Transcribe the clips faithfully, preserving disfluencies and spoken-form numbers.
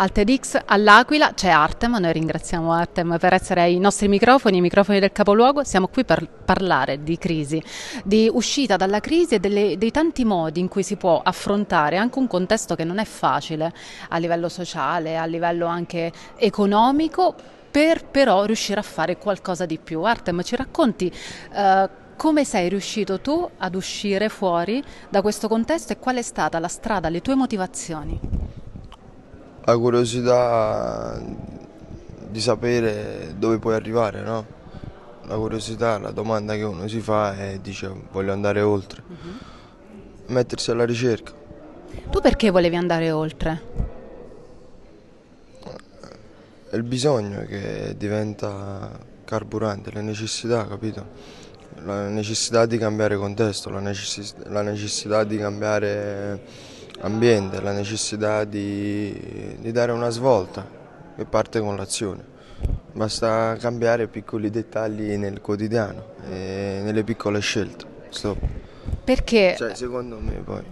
Al TEDx all'Aquila c'è Artem, noi ringraziamo Artem per essere ai nostri microfoni, i microfoni del capoluogo. Siamo qui per parlare di crisi, di uscita dalla crisi e delle, dei tanti modi in cui si può affrontare anche un contesto che non è facile a livello sociale, a livello anche economico, per però riuscire a fare qualcosa di più. Artem, ci racconti eh, come sei riuscito tu ad uscire fuori da questo contesto e qual è stata la strada, le tue motivazioni? La curiosità di sapere dove puoi arrivare, no? La curiosità, la domanda che uno si fa è dice voglio andare oltre, uh-huh. Mettersi alla ricerca. Tu perché volevi andare oltre? È il bisogno che diventa carburante, le necessità, capito? La necessità di cambiare contesto, la necessità, la necessità di cambiare ambiente, la necessità di, di dare una svolta che parte con l'azione. Basta cambiare piccoli dettagli nel quotidiano e nelle piccole scelte. Stop. Perché? Cioè, secondo me poi.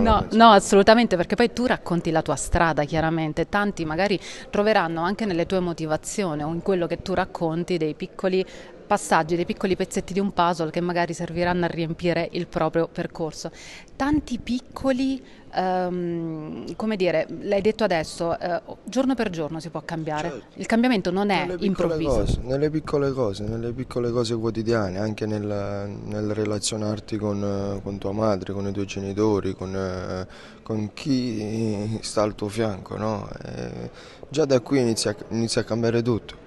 No, no, assolutamente, perché poi tu racconti la tua strada, chiaramente. Tanti magari troveranno anche nelle tue motivazioni o in quello che tu racconti dei piccoli passaggi, dei piccoli pezzetti di un puzzle che magari serviranno a riempire il proprio percorso. Tanti piccoli, um, come dire, l'hai detto adesso, uh, giorno per giorno si può cambiare. Certo. Il cambiamento non è nelle improvviso. Cose, nelle piccole cose, nelle piccole cose quotidiane, anche nel, nel relazionarti con, con tua madre, con i tuoi genitori, con, con chi sta al tuo fianco, no? E già da qui inizia, inizia a cambiare tutto.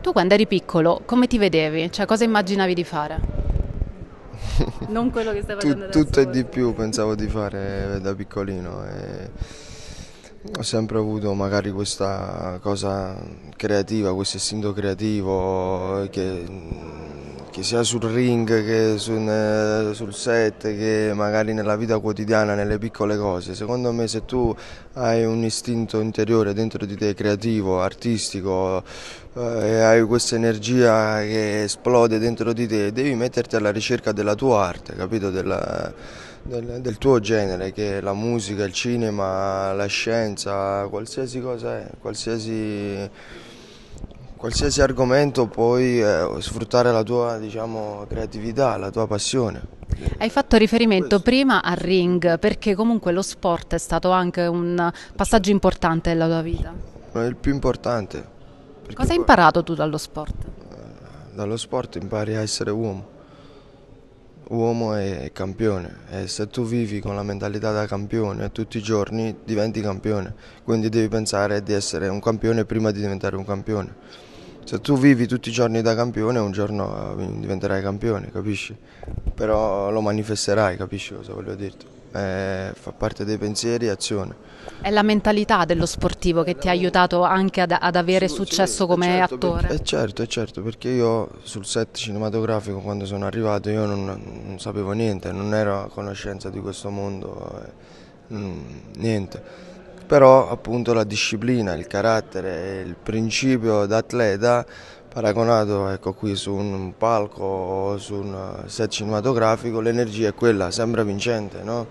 Tu quando eri piccolo come ti vedevi? Cioè, cosa immaginavi di fare? Non quello che stai facendo adesso. Tutto e di più pensavo di fare da piccolino. E ho sempre avuto magari questa cosa creativa, questo istinto creativo che, che sia sul ring che sul, sul set, che magari nella vita quotidiana, nelle piccole cose. Secondo me se tu hai un istinto interiore dentro di te creativo, artistico, e hai questa energia che esplode dentro di te, devi metterti alla ricerca della tua arte, capito? Della, del, del tuo genere, che è la musica, il cinema, la scienza, qualsiasi cosa è, qualsiasi, qualsiasi argomento puoi eh, sfruttare la tua, diciamo, creatività, la tua passione. Hai fatto riferimento prima al ring, perché comunque lo sport è stato anche un passaggio importante della tua vita. È il più importante. Perché cosa hai imparato tu dallo sport? Dallo sport impari a essere uomo, uomo è campione, e se tu vivi con la mentalità da campione tutti i giorni diventi campione, quindi devi pensare di essere un campione prima di diventare un campione. Se tu vivi tutti i giorni da campione, un giorno diventerai campione, capisci? Però lo manifesterai, capisci cosa voglio dirti? Eh, fa parte dei pensieri e azione. È la mentalità dello sportivo che ti ha aiutato anche ad, ad avere sì, successo sì, come certo, attore? Perché, è certo, è certo, perché io sul set cinematografico quando sono arrivato io non, non sapevo niente, non ero a conoscenza di questo mondo, eh, niente. Però appunto la disciplina, il carattere, il principio d'atleta paragonato, ecco, qui su un palco o su un set cinematografico, l'energia è quella, sembra vincente, no?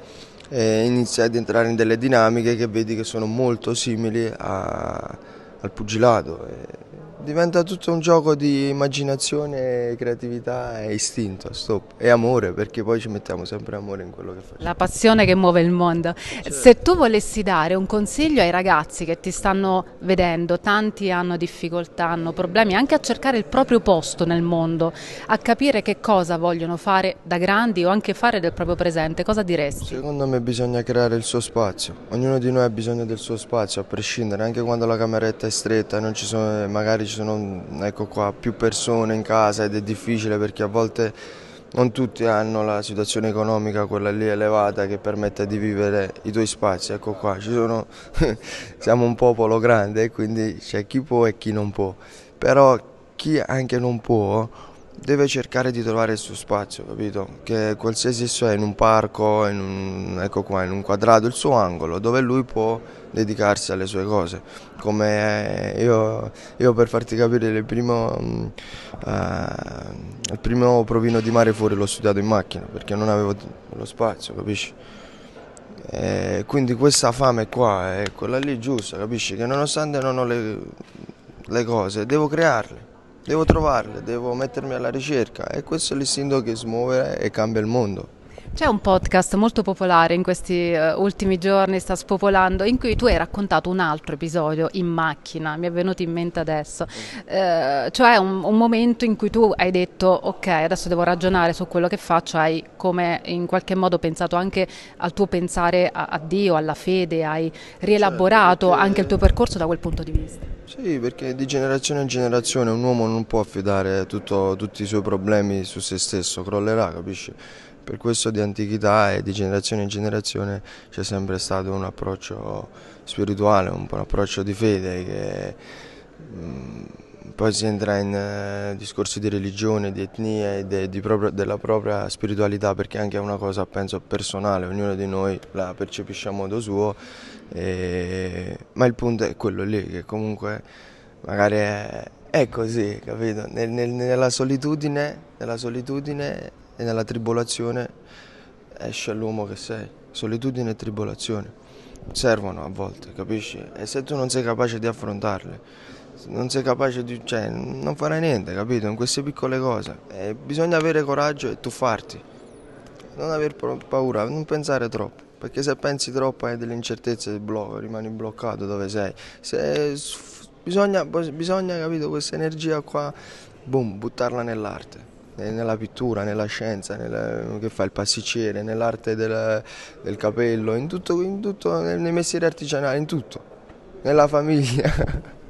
E inizia ad entrare in delle dinamiche che vedi che sono molto simili a, al pugilato. E diventa tutto un gioco di immaginazione, creatività e istinto, stop. E amore, perché poi ci mettiamo sempre amore in quello che facciamo. La passione che muove il mondo. Certo. Se tu volessi dare un consiglio ai ragazzi che ti stanno vedendo, tanti hanno difficoltà, hanno problemi anche a cercare il proprio posto nel mondo, a capire che cosa vogliono fare da grandi o anche fare del proprio presente, cosa diresti? Secondo me bisogna creare il suo spazio, ognuno di noi ha bisogno del suo spazio, a prescindere, anche quando la cameretta è stretta, non ci sono, magari ci sono, ecco qua, più persone in casa ed è difficile perché a volte non tutti hanno la situazione economica, quella lì elevata, che permette di vivere i tuoi spazi, ecco qua, ci sono, siamo un popolo grande, quindi c'è chi può e chi non può, però chi anche non può deve cercare di trovare il suo spazio, capito? Che qualsiasi esso è, in un parco, in un, ecco qua, in un quadrato, il suo angolo, dove lui può dedicarsi alle sue cose. Come io, io per farti capire, il primo, uh, il primo provino di Mare Fuori l'ho studiato in macchina, perché non avevo lo spazio, capisci? Eh, quindi questa fame qua è quella lì giusta, capisci? Che nonostante non ho le, le cose, devo crearle, devo trovarle, devo mettermi alla ricerca, e questo è l'istinto che smuove e cambia il mondo. C'è un podcast molto popolare in questi uh, ultimi giorni, sta spopolando, in cui tu hai raccontato un altro episodio in macchina, mi è venuto in mente adesso, uh, cioè un, un momento in cui tu hai detto ok, adesso devo ragionare su quello che faccio, hai come in qualche modo pensato anche al tuo pensare a, a Dio, alla fede, hai rielaborato, certo, perché... anche il tuo percorso da quel punto di vista. Sì, perché di generazione in generazione un uomo non può affidare tutto, tutti i suoi problemi su se stesso, crollerà, capisci? Per questo di antichità e di generazione in generazione c'è sempre stato un approccio spirituale, un po' un approccio di fede che mh, poi si entra in eh, discorsi di religione, di etnia e de, di proprio, della propria spiritualità, perché anche è una cosa, penso, personale, ognuno di noi la percepisce a modo suo, e... ma il punto è quello lì, che comunque magari è, è così, capito? Nel, nel, nella solitudine, nella solitudine e nella tribolazione esce l'uomo che sei. Solitudine e tribolazione servono a volte, capisci? E se tu non sei capace di affrontarle, non sei capace di... cioè, non farai niente, capito? In queste piccole cose. E bisogna avere coraggio e tuffarti. Non aver paura, non pensare troppo. Perché se pensi troppo hai delle incertezze, del blocco, rimani bloccato dove sei. Se... Bisogna, bisogna, capito, questa energia qua, boom, buttarla nell'arte. Nella pittura, nella scienza, nella, che fa il pasticcere, nell'arte del, del capello, in tutto, in tutto, nei mestieri artigianali, in tutto, nella famiglia.